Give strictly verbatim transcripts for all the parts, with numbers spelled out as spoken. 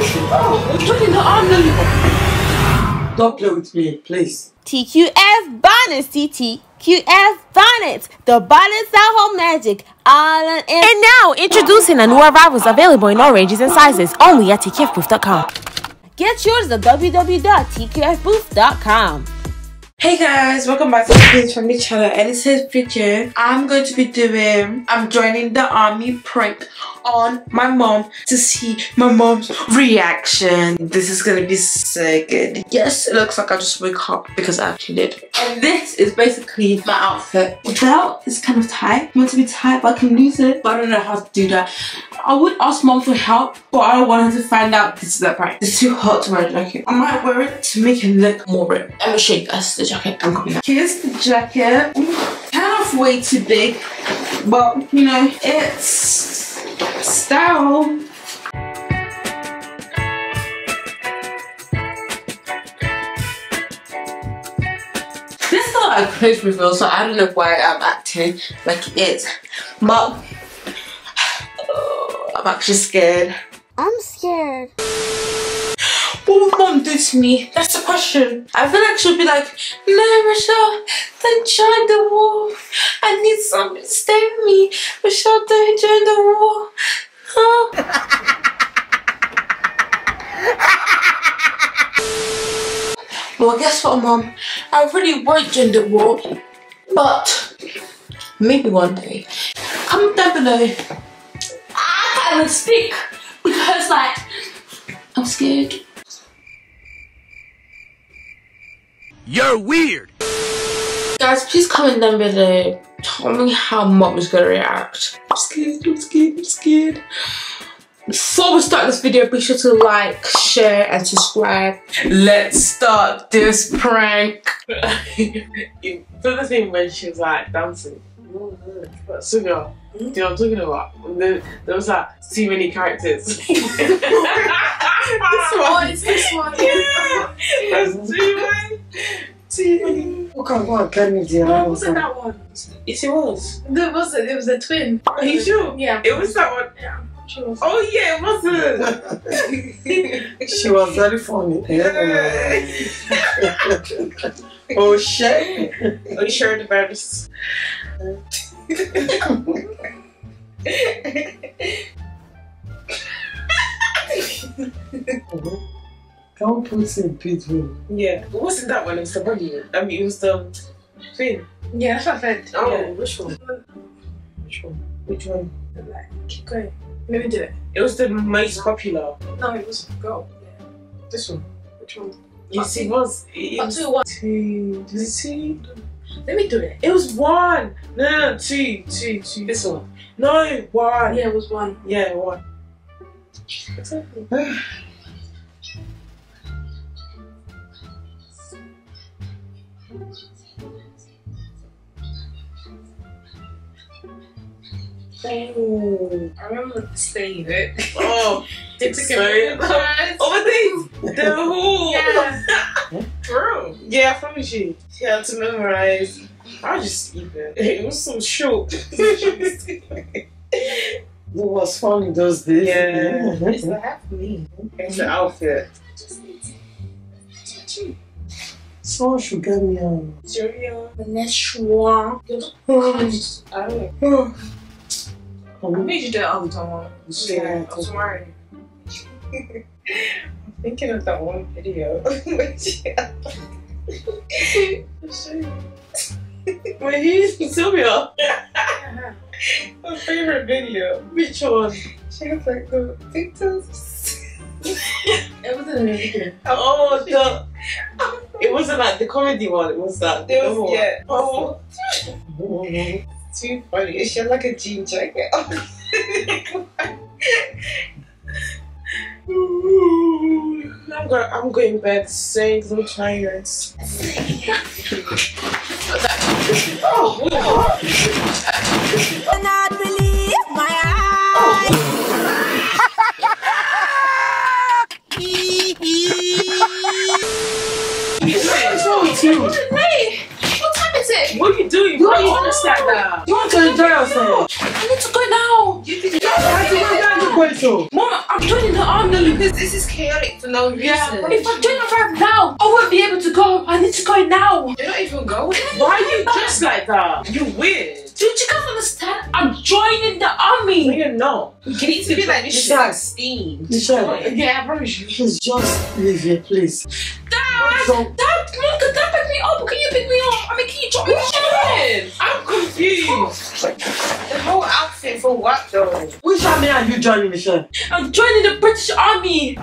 Oh, you're putting her arm down. Don't play with me, please. T Q F Bonnets, T Q F Bonnets, the bonnets that hold magic. All in. And now, introducing a new arrivals available in all ranges and sizes, only at T Q F booth dot com. Get yours at w w w dot t q f booth dot com. Hey guys, welcome back to the Queens Family channel, and in this video I'm going to be doing I'm joining the army prank on my mom to see my mom's reaction. This is gonna be so good. Yes, it looks like I just woke up because I actually did. And this is basically my outfit. Without it's kind of tight. I want to be tight, but I can lose it, but I don't know how to do that. I would ask mom for help, but I wanted to find out this is that right. It's too hot to wear a jacket. I might wear it to make it look more ripped. I'm gonna show you guys the jacket I'm coming out. Here's the jacket. Kind of way too big, but you know, it's style. This is not a clothes reveal, so I don't know why I'm acting like it is. But I'm actually scared. I'm scared. What would mom do to me? That's the question. I feel like she'll be like, no, Michelle, don't join the war. I need someone to save me. Michelle, don't join the war. Huh? Well, guess what, mom? I really won't join the war. But maybe one day. Comment down below. I can't speak because, like, I'm scared. You're weird. Guys, please comment down below. Tell me how mom is gonna react. I'm scared, I'm scared, I'm scared. Before we start this video, be sure to like, share, and subscribe. Let's start this prank. You do the thing when she's like dancing. So girl, do you know what I'm talking about? There, there was like too many characters. This one, it's this one. Yeah, there's too many. Too many. What kind of one? Tell me, dear. It wasn't that one. Yes, it was. There wasn't. It was a twin. Are you sure? Yeah. It was that one. Yeah. Oh yeah, it wasn't. She was very funny. Yeah. Oh shit. Are you sure the best? Don't put in between. Yeah, it wasn't that one. It was the body. I mean, it was the thing. Yeah, that's what I said. Oh, yeah. Which one? Which one? Which one? Like, keep going. Let me do it. It was the most popular. No, it was girl. Yeah. This one. Which one? Yes, it was. It was two. One. Two. Is it two? Let me do it. It was one. No, no, no, two, two, two. This one. No, one. Yeah, it was one. Yeah, one. What's happening? Oh, I remember saying it. Oh, it's so oh, the thing, the whole. Yeah. Bro, yeah, I promise you. She had to memorize. I was just sleeping. It was so short. It was funny those days. Yeah, yeah. It's not happening. And the outfit. Someone should get me on. Julia, the next one. I don't know. I made you do it on tomorrow. Yeah, tomorrow. I'm thinking of that one video. When you Sylvia, my favorite video. Which one? She was like the pictures. It wasn't a video. Oh, the. It wasn't like the comedy one. It was that. It was yeah. Oh. Too funny. She had like a jean jacket. I'm, gonna, I'm going back saying I'm tired. Oh, oh. Not believe my eyes. What's wrong with you? What are you doing? Why are you on the side now? You want to enjoy yourself? I need to go now. You think you sequential. Mama, I'm joining the army because this is chaotic for no reason. Yeah, but if I join the tribe now, I won't be able to go. I need to go now. You're not even going. Why are you dressed like that? You're weird. Dude, you can't understand. I'm joining the army. No, you're not. You need to be like this shit. Michelle, Michelle. Yeah, I promise you. Please just leave here, please. Dad! So Dad, look, Dad picked me up. Can you pick me up? I mean, can you drop me the shit? I'm confused. The whole outfit for what though? Which army are you joining, Michelle? I'm joining the British Army.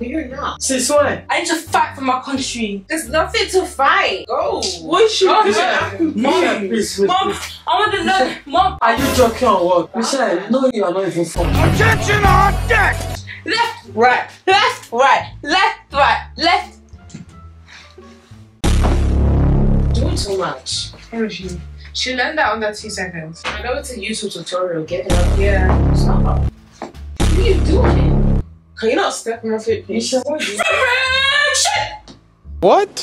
You're not. Since when? I need to fight for my country. There's nothing to fight. Go. What should I do? Mom, please, Mom, I want to know. Mom, are you joking or what? Michelle, no, you are not even from. Attention on deck. Left, right, left, right, left, right, left. Doing so much. Where is she? She learned that under two seconds. I know it's a YouTube tutorial. Get it up. Yeah. Stop up. What are you doing? Can you not step on her foot, please? What?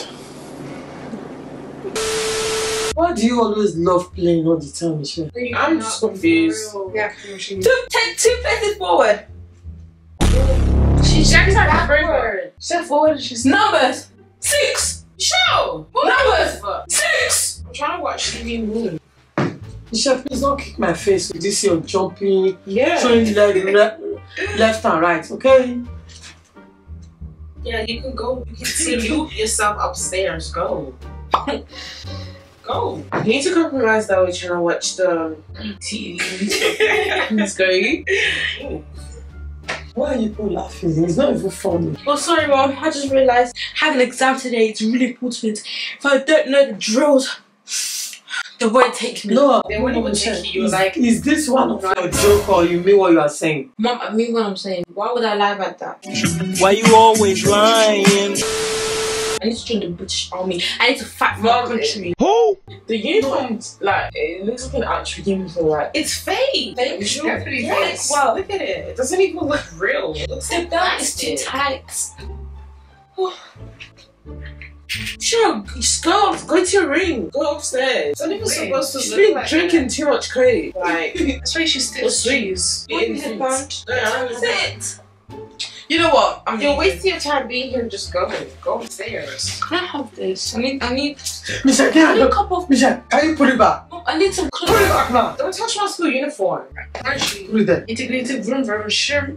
Why do you always love playing all the time, Michelle? I'm just confused. Yeah, two, take two places forward. She checks her forward. Step forward and she's numbers six. Michelle! Numbers six! I'm trying to watch T V move. Michelle, please don't kick my face with this your jumping. Yeah. Showing like left and right, okay? Yeah, you can go. You can salute yourself upstairs. Go. Go. You need to compromise that we're trying to watch the T V. It's great. Why are you all laughing? It's not even funny. Oh, sorry, Mom. I just realized I have an exam today. It's really important. If I don't know the drills, they won't take me. No, they won't even check you. Is, like, is this one of your joke or you mean what you are saying? Mom, I mean what I'm saying. Why would I lie about that? Why you always lying? I need to join the British Army. I need to fight my country. Who? The uniform, like, it looks like an actual uniform. Like, it's fake. Thank you. Definitely fake. Wow, look at it. It doesn't even look real. It looks like that. It's too tight. Sure, just go off, go to your room, go upstairs. It's not even supposed to. She's been like drinking that. Too much coke. Like, that's why she's still shoes. That's it. You know what? I'm You're wasting your time being here. Just go, go upstairs. Can I have this? I need, I need. Michelle, can I have a cup of? Michelle, can you put it back? I need some clothes. Put it back now. Don't touch my school uniform. Actually, put it there. Integrated room very sure.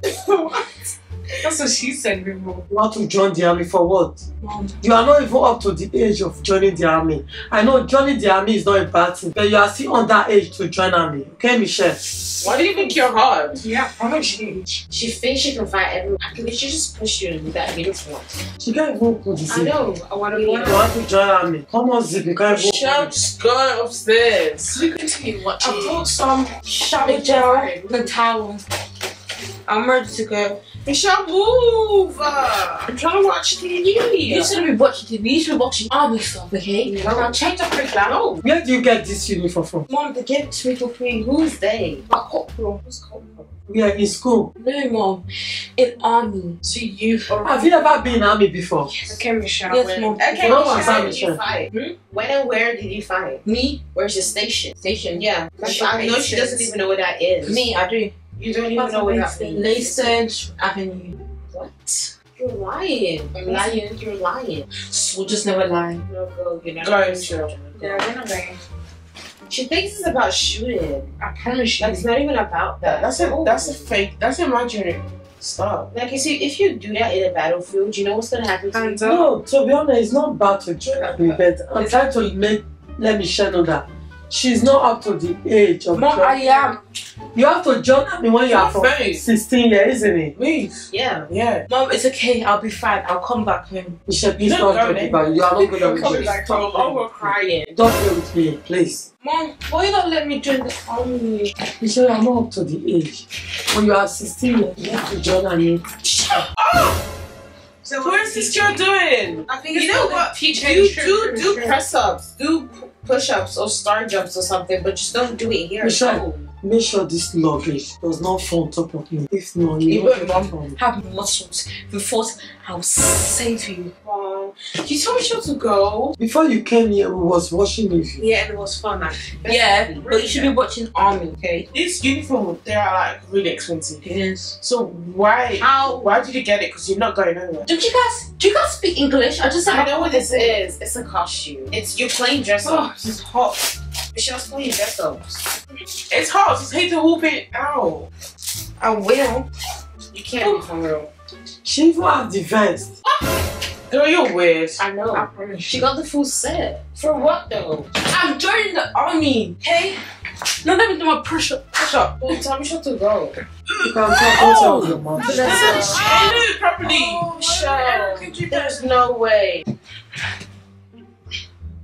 That's what she said, Mimo. You want to join the army for what? Mom. You are not even up to the age of joining the army. I know joining the army is not a bad thing, but you are still underage to join army. Okay, Michelle? Why do you think you're hard? Yeah, I'm age. She thinks she can fight everyone. I can literally just push you with that uniform. She can't even put this in. I know. I want to be. You want to join army. Come on, Zip. You can't even. Michelle, just go upstairs. You continue watching. I bought some shopping jar and towels. I'm ready to go. Michelle, move! I'm trying to watch T V. You shouldn't be watching T V. You should be watching army stuff, okay? No. Now change up your clothes. Where do you get this uniform from? Mom, they gave it to me for free. Who's they? My corporal. Who's corporal? We are in school. No, Mom. In army. So you. Have you ever been in army before? Yes. Okay, Michelle. Yes, Mom. Okay, no, Michelle, how did you fight? Hmm? When and where did you fight? Me? Where's your station? Station, yeah. I know she doesn't even know what that is. Me, I do. You don't even know what that means. Laced Avenue. What? You're lying. I'm lying. You're lying. We'll just never lie. No, girl, you're not going to. Yeah, we're not going. She thinks it's about shooting. I promise you. Like, it's not even about that. That's a, that's a fake. That's imaginary. Stop. Like, you see, if you do that in a battlefield, you know what's going to happen to you? No, to be honest, it's not about to join me, but I'm trying to make, let me share that. She's not up to the age of. Mom, I am. You have to join me when you are from sixteen years, isn't it? Wait. Yeah. Yeah. Mom, it's okay. I'll be fine. I'll come back home. Michelle, please don't talk about it. You are not going to be back home. I'm over crying. Don't go with me, please. Mom, why you not let me join the army? Michelle, I'm not up to the age. When you are sixteen years, you have to join army. Shut up! So what is this girl doing? I think you know what? You do do press ups. Do push-ups or star jumps or something, but just don't do it here. Michelle, make sure this luggage does not fall on top of me. If not, you will have muscles. Before I will say to you, wow. go. You told Michelle to go. Before you came here, we was watching movies. Yeah, and it was fun. Actually. Yeah, really but you should be watching Army, okay? This uniform, they are like really expensive. Yes. So why? How? Why did you get it? Because you're not going anywhere. Do you guys? Do you guys speak English? I just. I know what this is. It's a costume. It's you're playing dress up. Oh, it's hot. Michelle's playing dress ups. It's hot. Just hate to whoop it out. I will. You can't be for real. She even has the vest. Girl, you're weird. I know. I she got the full set. For what though? I'm joining the army. Hey, now let me do my push up. Push up. Oh, tell Michelle to go. You can't tell your mom. She didn't do it properly. Oh, Michelle, there's no way.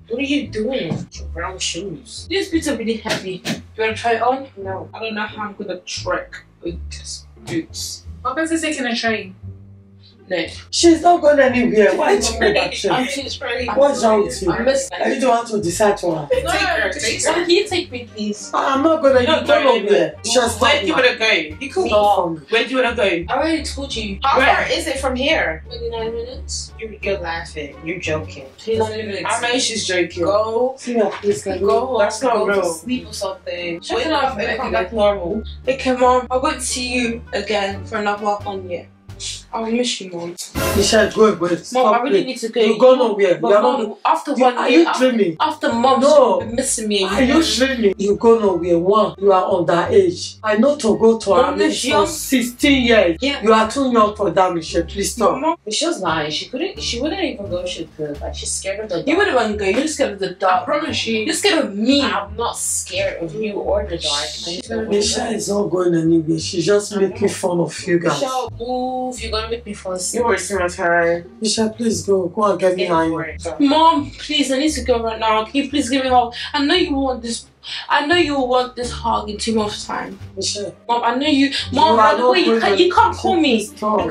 What are you doing? Brown shoes. These boots are really heavy. Do you want to try it on? No. I don't know how I'm gonna trek with these boots. My best is taking a train. No. She's not going anywhere. Why is she going? What's wrong with you? I need to want to decide for her. No, take her. Take her. Can you take me, please? I'm not going to. You don't go there. Just where do you want to go? You could go. Where do you want to go? I already told you. How far is it from here? twenty-nine minutes. You're, you're laughing. You're joking. twenty-nine minutes. I know she's joking. Go. Female, please go. Go. That's not real. Sleep or something. Shut up. It can get normal. Okay, mom. I won't see you again for another half on year. I will miss you, mom. Michelle, go away. Mom, I really need to go. You go nowhere. But mom, after one year, are you dreaming? After mom, no, you'll be missing me. Are you dreaming? You go nowhere. One, you are underage. I know to go to army for sixteen years. Yeah. You are too young for that, Michelle. Please stop. Mom, Michelle's lying. She couldn't. She wouldn't even go. She could. Like she's scared of the dark. You wouldn't even go. You're scared of the dark. I promise you. You're scared of me. I'm not scared of you or the dark. Michelle is not going anywhere. She's just making fun of you guys. Michelle, move. You. Don't make me fall asleep. You're wasting my time. Michelle, please go. Go and get me iron. Mom, please, I need to go right now. Can you please give me a hug? I know you want this. I know you want this hug in two months' time. Michelle. Mom, I know you. Mom, by the way, you can't. You can't call me. Stop. I'll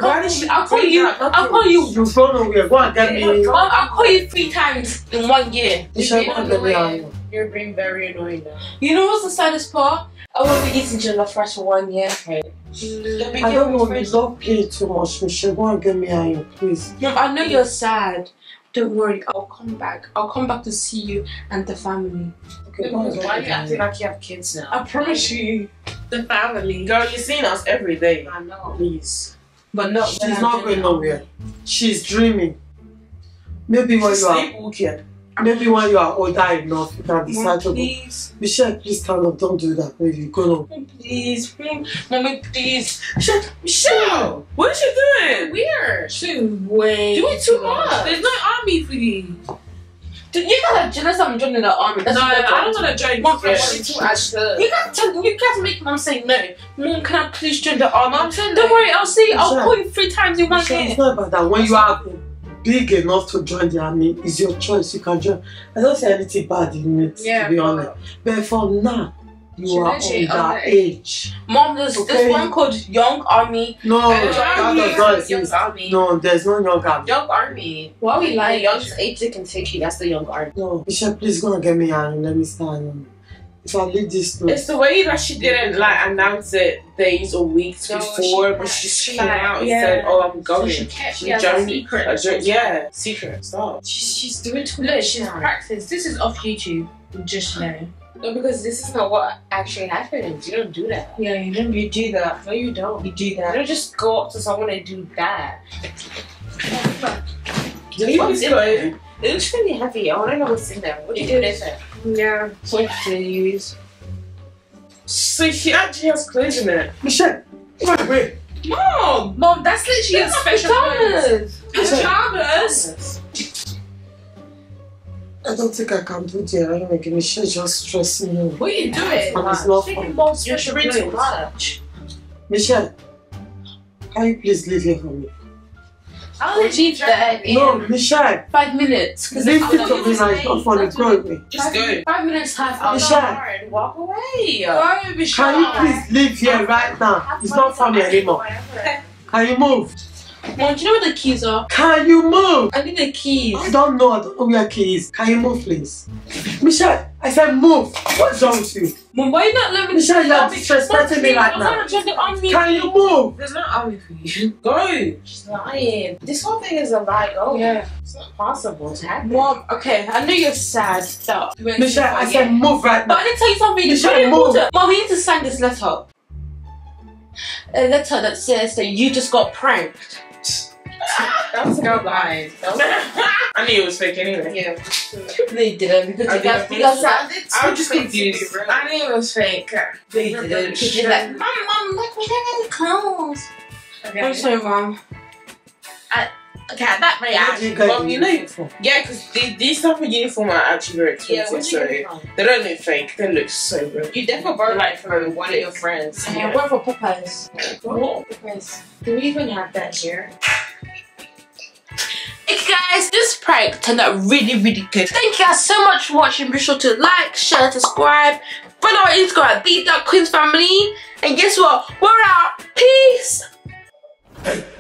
call you. I'll call you. You've gone away. Go and get me. Mom, I'll call you three times in one year. Michelle, go and get me iron. You're being very annoying now. You know what's the saddest part? I won't be eating jollof rice for one year. Right. Mm. I don't want to love you too much, Michelle. Go and get me iron, please. Mom, I know you're sad. Don't worry, I'll come back. I'll come back to see you and the family. Okay, why are you acting like you have kids now? I promise you. The family. Girl, you're seeing us every day. I know. Please. But no, she's not going nowhere. She's dreaming. Maybe when you are. Maybe when you are older enough, you can decide to go. Michelle, please stand up. Don't do that. Maybe you go now. Please, mommy, please. Michelle, what is she doing? Weird. She's way. Do it too much. There's no army for you. You guys are jealous I'm joining the army. No, I don't want to join. Mom, I want to actually. You guys tell you guys make mom say no. Mom, can I please join the army? Don't worry, I'll see. I'll call you three times in one day. It's not about that. When you are big enough to join the army is your choice. You can join. I don't see anything bad in it, yeah, to be honest. But for now, you she are under age. Mom, there's okay. This one called Young Army. No, uh, that does not exist. No, there's no Young Army. Young Army. Why are we lying? Young age they can take you. That's the Young Army. No, Michelle, please go and get me iron. Let me stand. If I leave this place. It's the way that she didn't like announce it days or weeks no, before, she but she just came out and yeah. said, "Oh, I'm going." So she kept she yeah, secret. Secret. Yeah, secret. Stop. She's she's doing too much. She's yeah. practiced. This is off YouTube. Just now. No, because this is not what actually happens. You don't do that. Yeah, you don't. You do that. No, you don't. You do that. You don't just go up to someone and do that. What's in there? It looks really heavy. I want to know what's in there. What do you do with it? Yeah. What do you use? So she actually has clothes in it. Michelle, wait, wait. Mom! Mom, that's literally a special pajamas. Pajamas! I don't think I can do the ironic. Michelle just stressing me. What are you doing? It's not fun. You're trying too much. Michelle, can you please leave here for me? I'll leave that in no, Michelle. five minutes. Leave it to me now, it's not funny, go away. Just go. Five minutes, half hour. Michelle. Walk away. Go, Michelle. Can you please leave here right now? It's not funny anymore. Can you move? Mom, do you know where the keys are? Can you move? I need the keys. I don't know, I don't know where the keys. Can you move, please? Michelle, I said move. What's wrong with you? Mom, why are you not letting me? Michelle, you're disrespecting me like that. Can you move? There's no army for you. Go. She's lying. This whole thing is a lie. Oh yeah. It's not possible to happen. Mom, okay, I know you're sad. So Michelle, I said move right now. But I didn't tell you something. Michelle, move. Mom, we need to sign this letter. A letter that says that you just got pranked. That's not lying. I knew it was fake anyway. Yeah. No, you didn't. Because I you guys, you guys I was just confused. I knew it was fake. They did it. Because you're like, Mom, Mom, look, we got any clothes. Okay. I'm sorry, Mom. I, okay, at that rate, actually, Mom, you know, uniform. Yeah, because these type of uniform are actually very expensive, yeah, so they don't look fake. They look so real. You definitely borrowed like from one of your friends. Yeah. Yeah. I went for Popeyes. What? Popeyes. Do we even have that here? Hey guys, this prank turned out really, really good. Thank you guys so much for watching. Be sure to like, share, subscribe. Follow our Instagram at The queens family. And guess what? We're out. Peace.